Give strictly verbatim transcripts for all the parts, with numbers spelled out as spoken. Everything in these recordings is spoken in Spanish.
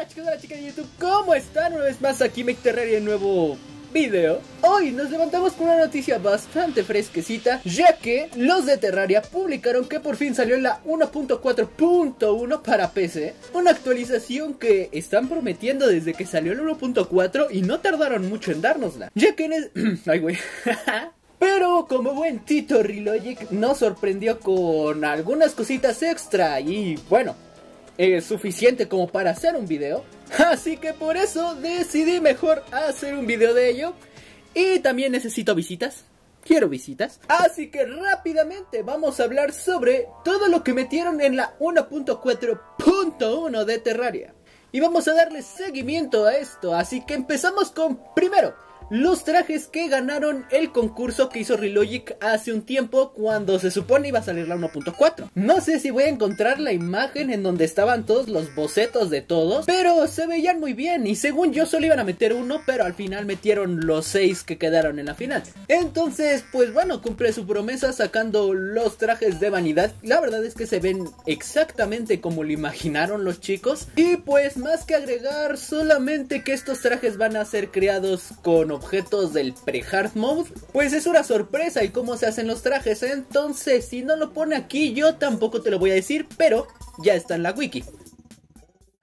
Hola chicos, hola chicas de YouTube, ¿cómo están? Una vez más aquí MAKE Terraria en nuevo video. Hoy nos levantamos con una noticia bastante fresquecita, ya que los de Terraria publicaron que por fin salió la uno punto cuatro punto uno para P C. Una actualización que están prometiendo desde que salió el uno punto cuatro y no tardaron mucho en dárnosla, ya que en el... ay güey... Pero como buen Tito Relogic nos sorprendió con algunas cositas extra y bueno, es suficiente como para hacer un video. Así que por eso decidí mejor hacer un video de ello. Y también necesito visitas. Quiero visitas. Así que rápidamente vamos a hablar sobre todo lo que metieron en la uno punto cuatro punto uno de Terraria. Y vamos a darle seguimiento a esto. Así que empezamos con primero... los trajes que ganaron el concurso que hizo Relogic hace un tiempo cuando se supone iba a salir la uno punto cuatro. No sé si voy a encontrar la imagen en donde estaban todos los bocetos de todos, pero se veían muy bien y según yo solo iban a meter uno, pero al final metieron los seis que quedaron en la final. Entonces, pues bueno, cumple su promesa sacando los trajes de vanidad. La verdad es que se ven exactamente como lo imaginaron los chicos. Y pues más que agregar, solamente que estos trajes van a ser creados con objetos del pre-hard mode, pues es una sorpresa y cómo se hacen los trajes. Entonces si no lo pone aquí yo tampoco te lo voy a decir, pero ya está en la wiki.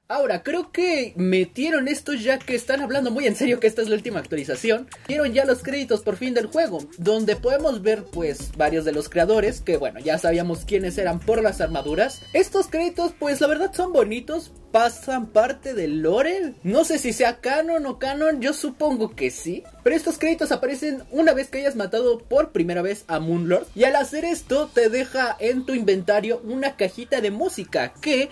Ahora, creo que metieron esto ya que están hablando muy en serio que esta es la última actualización. Dieron ya los créditos por fin del juego, donde podemos ver pues varios de los creadores, que bueno, ya sabíamos quiénes eran por las armaduras. Estos créditos pues la verdad son bonitos, pasan parte del lore. No sé si sea canon o canon, yo supongo que sí. Pero estos créditos aparecen una vez que hayas matado por primera vez a Moon Lord. Y al hacer esto te deja en tu inventario una cajita de música que...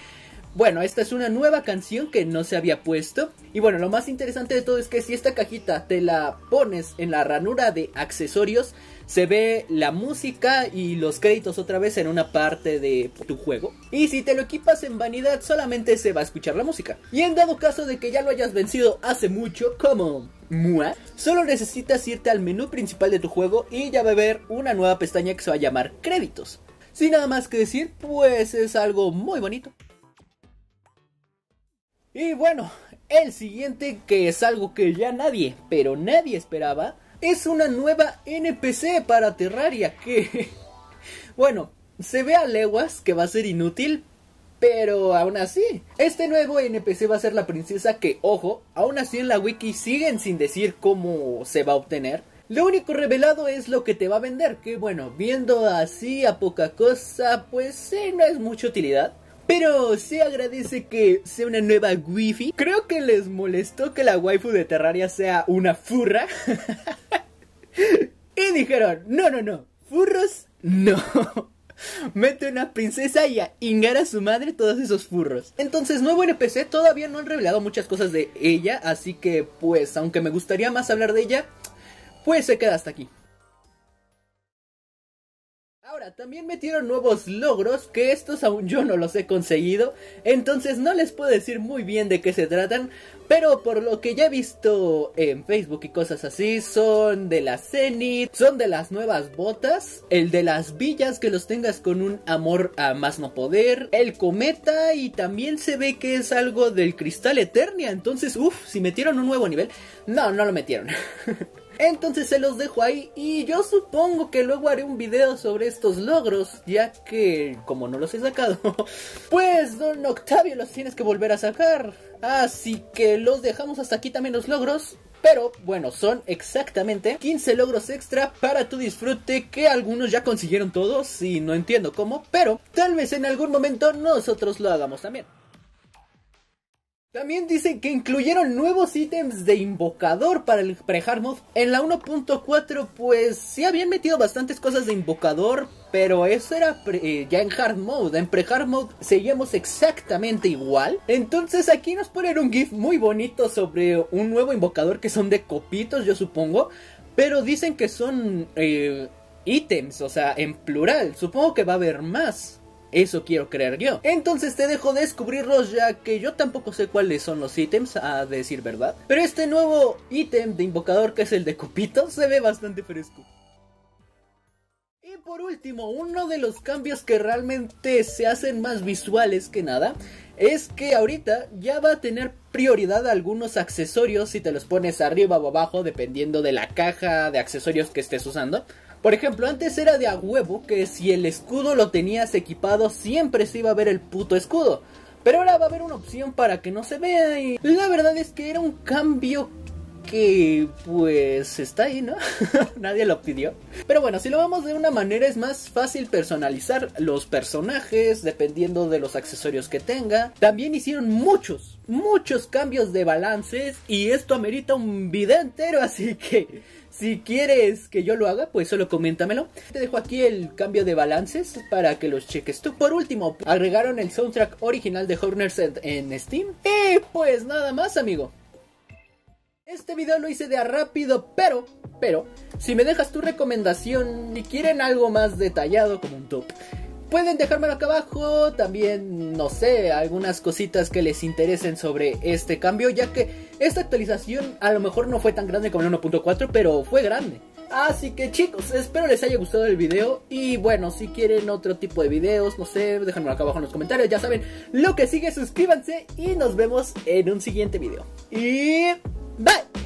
bueno, esta es una nueva canción que no se había puesto. Y bueno, lo más interesante de todo es que si esta cajita te la pones en la ranura de accesorios, se ve la música y los créditos otra vez en una parte de tu juego. Y si te lo equipas en vanidad, solamente se va a escuchar la música. Y en dado caso de que ya lo hayas vencido hace mucho, como... Mua, solo necesitas irte al menú principal de tu juego y ya va a haber una nueva pestaña que se va a llamar créditos. Sin nada más que decir, pues es algo muy bonito. Y bueno, el siguiente, que es algo que ya nadie, pero nadie esperaba, es una nueva N P C para Terraria que... bueno, se ve a leguas que va a ser inútil, pero aún así. Este nuevo N P C va a ser la princesa que, ojo, aún así en la wiki siguen sin decir cómo se va a obtener. Lo único revelado es lo que te va a vender, que bueno, viendo así a poca cosa, pues eh, no es mucha utilidad. Pero se agradece que sea una nueva wifi. Creo que les molestó que la waifu de Terraria sea una furra. Y dijeron, no, no, no, furros no. Mete una princesa y a hingar a su madre todos esos furros. Entonces, nuevo N P C, todavía no han revelado muchas cosas de ella. Así que, pues, aunque me gustaría más hablar de ella, pues se queda hasta aquí. Ahora, también metieron nuevos logros, que estos aún yo no los he conseguido, entonces no les puedo decir muy bien de qué se tratan, pero por lo que ya he visto en Facebook y cosas así, son de la Zenith, son de las nuevas botas, el de las villas que los tengas con un amor a más no poder, el cometa y también se ve que es algo del Cristal Eternia, entonces uff, si metieron un nuevo nivel, no, no lo metieron. Entonces se los dejo ahí y yo supongo que luego haré un video sobre estos logros, ya que como no los he sacado, pues don Octavio los tienes que volver a sacar. Así que los dejamos hasta aquí también los logros, pero bueno, son exactamente quince logros extra para tu disfrute, que algunos ya consiguieron todos y no entiendo cómo, pero tal vez en algún momento nosotros lo hagamos también. También dicen que incluyeron nuevos ítems de invocador para el pre-hard mode. En la uno punto cuatro pues sí habían metido bastantes cosas de invocador, pero eso era pre ya en hard mode. En pre-hard mode seguíamos exactamente igual. Entonces aquí nos ponen un gif muy bonito sobre un nuevo invocador que son de copitos yo supongo. Pero dicen que son eh, ítems, o sea en plural. Supongo que va a haber más. Eso quiero creer yo. Entonces te dejo descubrirlos, ya que yo tampoco sé cuáles son los ítems, a decir verdad. Pero este nuevo ítem de invocador, que es el de copito, se ve bastante fresco. Y por último, uno de los cambios que realmente se hacen más visuales que nada, es que ahorita ya va a tener prioridad a algunos accesorios si te los pones arriba o abajo dependiendo de la caja de accesorios que estés usando. Por ejemplo, antes era de a huevo que si el escudo lo tenías equipado siempre se iba a ver el puto escudo, pero ahora va a haber una opción para que no se vea y la verdad es que era un cambio que pues está ahí, ¿no? Nadie lo pidió. Pero bueno, si lo vamos de una manera es más fácil personalizar los personajes dependiendo de los accesorios que tenga. También hicieron muchos, muchos cambios de balances y esto amerita un video entero, así que si quieres que yo lo haga, pues solo coméntamelo. Te dejo aquí el cambio de balances para que los cheques tú. Por último, agregaron el soundtrack original de Horner's End en Steam. Y pues nada más, amigo. Este video lo hice de a rápido, pero, pero, si me dejas tu recomendación y quieren algo más detallado como un top, pueden dejármelo acá abajo, también, no sé, algunas cositas que les interesen sobre este cambio, ya que esta actualización a lo mejor no fue tan grande como el uno punto cuatro, pero fue grande. Así que chicos, espero les haya gustado el video y bueno, si quieren otro tipo de videos, no sé, déjenmelo acá abajo en los comentarios, ya saben lo que sigue, suscríbanse y nos vemos en un siguiente video. Y... bye!